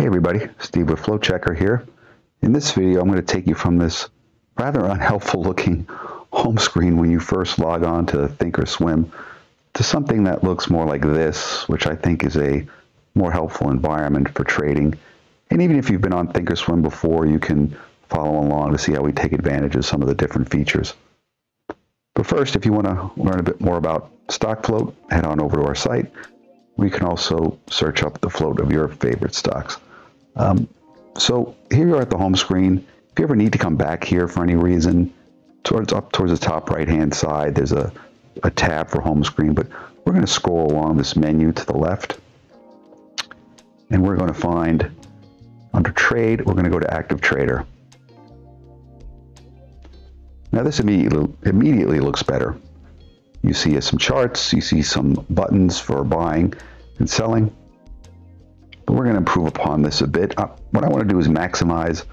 Hey everybody, Steve with FloatChecker here. In this video, I'm going to take you from this rather unhelpful looking home screen when you first log on to Thinkorswim to something that looks more like this, which I think is a more helpful environment for trading. And even if you've been on Thinkorswim before, you can follow along to see how we take advantage of some of the different features. But first, if you want to learn a bit more about StockFloat, head on over to our site. We can also search up the float of your favorite stocks. So here you are at the home screen. If you ever need to come back here for any reason, up towards the top right-hand side, there's a tab for home screen, but we're gonna scroll along this menu to the left, and we're gonna find, under trade, we're gonna go to active trader. Now this immediately looks better. You see some charts, you see some buttons for buying and selling. But we're going to improve upon this a bit. What I want to do is maximize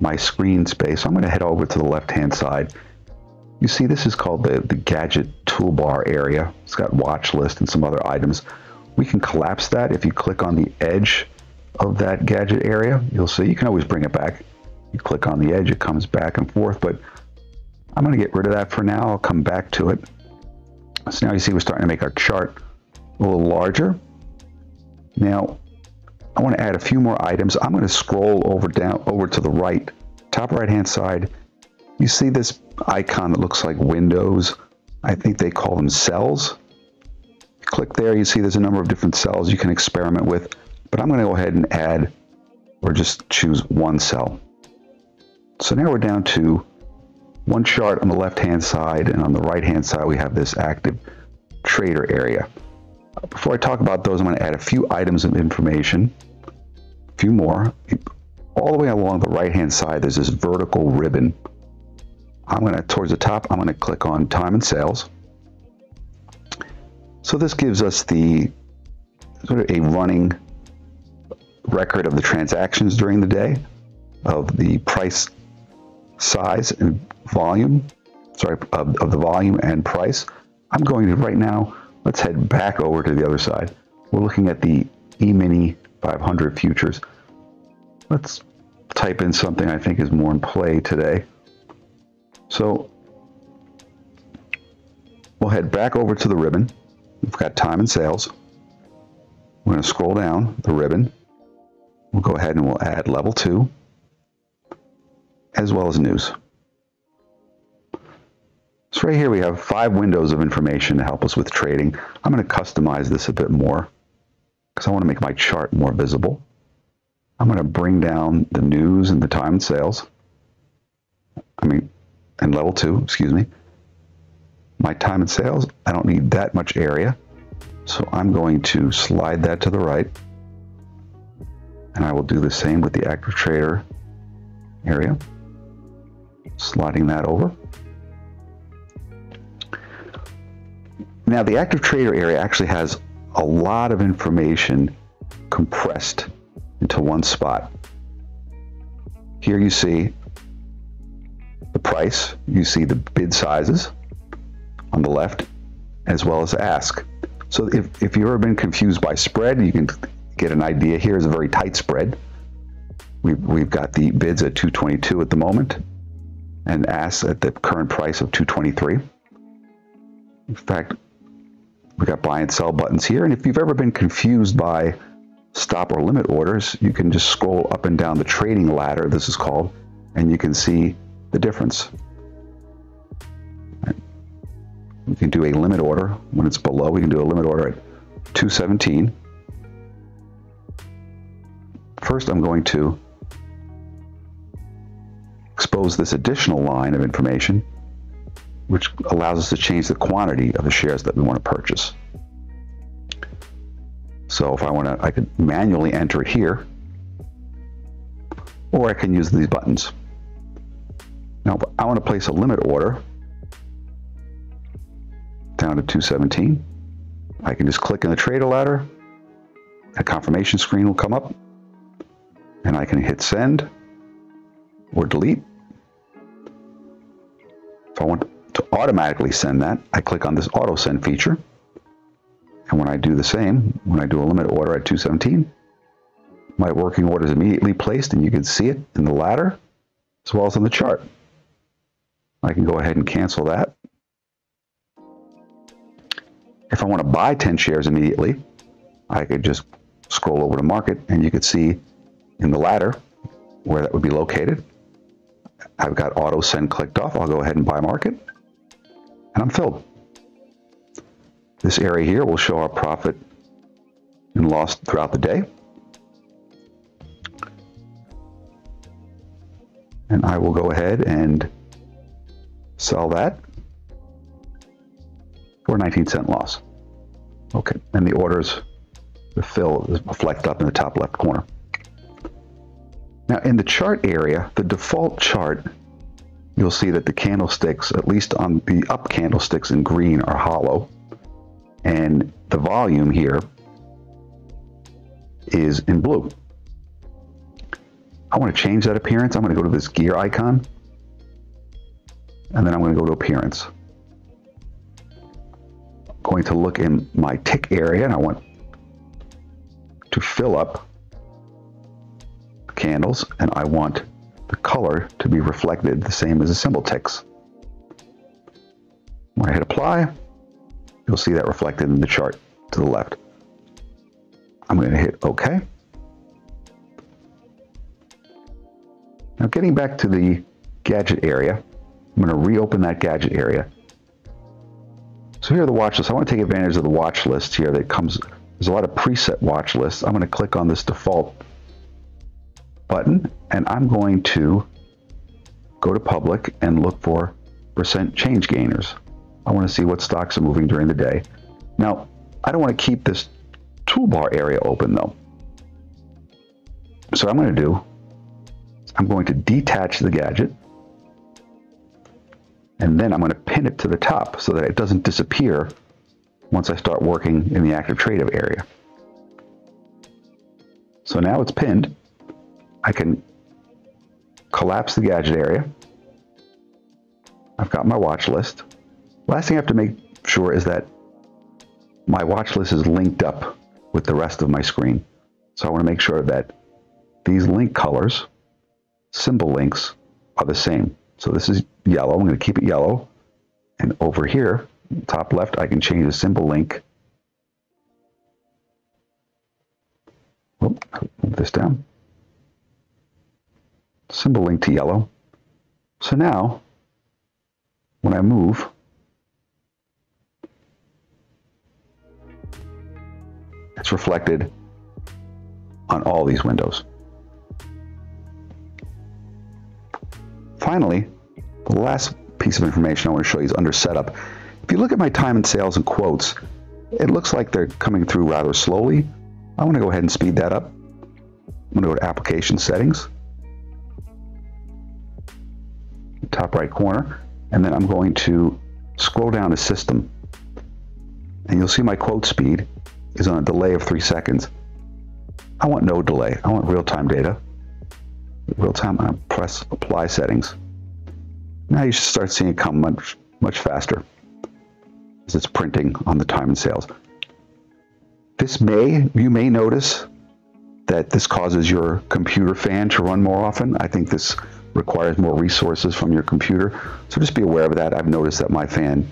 my screen space. So I'm going to head over to the left-hand side. You see this is called the gadget toolbar area. It's got watch list and some other items. We can collapse that. If you click on the edge of that gadget area, you'll see you can always bring it back. You click on the edge, it comes back and forth, but I'm going to get rid of that for now. I'll come back to it. So now you see we're starting to make our chart a little larger. Now, I want to add a few more items. I'm going to scroll over to the right, top right-hand side. You see this icon that looks like windows. I think they call them cells. Click there, you see there's a number of different cells you can experiment with, but I'm going to go ahead and add or just choose one cell. So now we're down to one chart on the left-hand side, and on the right-hand side, we have this active trader area. Before I talk about those, I'm going to add a few items of information, a few more. All the way along the right-hand side, there's this vertical ribbon. Towards the top, I'm going to click on time and sales. So this gives us the sort of a running record of the transactions during the day, of the price, size and volume, of the volume and price. I'm going to right now, let's head back over to the other side. We're looking at the E-mini 500 futures. Let's type in something I think is more in play today. So we'll head back over to the ribbon. We've got time and sales. We're going to scroll down the ribbon. We'll go ahead and we'll add level 2. As well as news. So right here we have 5 windows of information to help us with trading. I'm going to customize this a bit more because I want to make my chart more visible. I'm going to bring down the news and the time and sales. And level 2, excuse me. My time and sales, I don't need that much area. So I'm going to slide that to the right. And I will do the same with the active trader area. Sliding that over. Now the active trader area actually has a lot of information compressed into one spot. Here you see the price, you see the bid sizes on the left, as well as ask. So if you've ever been confused by spread, you can get an idea. Here's a very tight spread. We've got the bids at 222 at the moment, and asks at the current price of 223. In fact, we got buy and sell buttons here. And if you've ever been confused by stop or limit orders, you can just scroll up and down the trading ladder, this is called, and you can see the difference. We can do a limit order when it's below. We can do a limit order at 217. First, I'm going to expose this additional line of information, which allows us to change the quantity of the shares that we want to purchase. So if I want to, I could manually enter it here, or I can use these buttons. Now, I want to place a limit order down to 217. I can just click in the trader ladder. A confirmation screen will come up, and I can hit send or delete. If I want to automatically send that, I click on this auto send feature. And when I do the same, when I do a limit order at 217, My working order is immediately placed, and you can see it in the ladder as well as on the chart. I can go ahead and cancel that. If I want to buy 10 shares immediately, I could just scroll over to market, and you could see in the ladder where that would be located. I've got auto send clicked off. I'll go ahead and buy market, and I'm filled. This area here will show our profit and loss throughout the day. And I will go ahead and sell that for a 19-cent loss. Okay, and the orders, the fill is reflected up in the top left corner. Now in the chart area, the default chart, you'll see that the candlesticks, at least on the up candlesticks in green, are hollow. And the volume here is in blue. I want to change that appearance. I'm going to go to this gear icon, and then I'm going to go to appearance. I'm going to look in my tick area, and I want to fill up candles, and I want the color to be reflected the same as the symbol ticks. When I hit apply, you'll see that reflected in the chart to the left. I'm going to hit OK. Now getting back to the gadget area, I'm going to reopen that gadget area. So here are the watch lists. I want to take advantage of the watch list here that comes. There's a lot of preset watch lists. I'm going to click on this default button, and I'm going to go to public and look for percent change gainers. I want to see what stocks are moving during the day. Now, I don't want to keep this toolbar area open though. So what I'm going to do, I'm going to detach the gadget, and then I'm going to pin it to the top so that it doesn't disappear once I start working in the active trade area. So now it's pinned. I can collapse the gadget area. I've got my watch list. Last thing I have to make sure is that my watch list is linked up with the rest of my screen. So I want to make sure that these link colors, symbol links, are the same. So this is yellow. I'm going to keep it yellow. And over here, top left, I can change the symbol link. Oop, move this down. Symbol link to yellow. So now, when I move, it's reflected on all these windows. Finally, the last piece of information I want to show you is under setup. If you look at my time and sales and quotes, it looks like they're coming through rather slowly. I want to go ahead and speed that up. I'm going to go to application settings, top right corner, and then I'm going to scroll down to system, and you'll see my quote speed is on a delay of 3 seconds. I want no delay. I want real-time data. Real-time, I press apply settings. Now you should start seeing it come much faster as it's printing on the time and sales. You may notice that this causes your computer fan to run more often. I think this requires more resources from your computer. So just be aware of that. I've noticed that my fan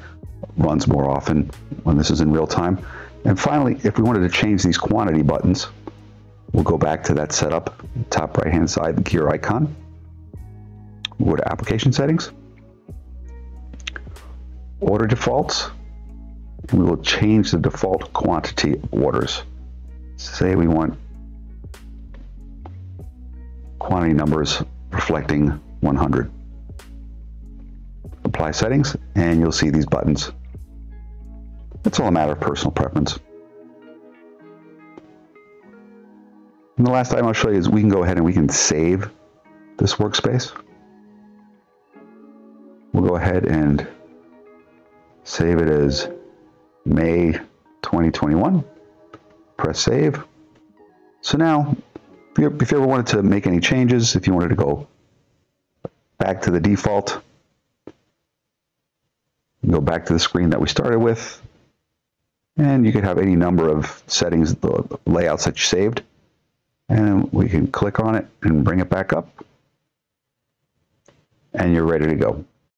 runs more often when this is in real time. And finally, if we wanted to change these quantity buttons, we'll go back to that setup, top right-hand side, the gear icon. We'll go to application settings, order defaults, and we will change the default quantity of orders. Say we want quantity numbers reflecting 100. Apply settings, and you'll see these buttons. It's all a matter of personal preference. And the last item I'll show you is we can go ahead and we can save this workspace. We'll go ahead and save it as May 2021. Press save. So now, if you ever wanted to make any changes, if you wanted to go back to the default, go back to the screen that we started with, and you could have any number of settings, the layouts that you saved. and we can click on it and bring it back up, and you're ready to go.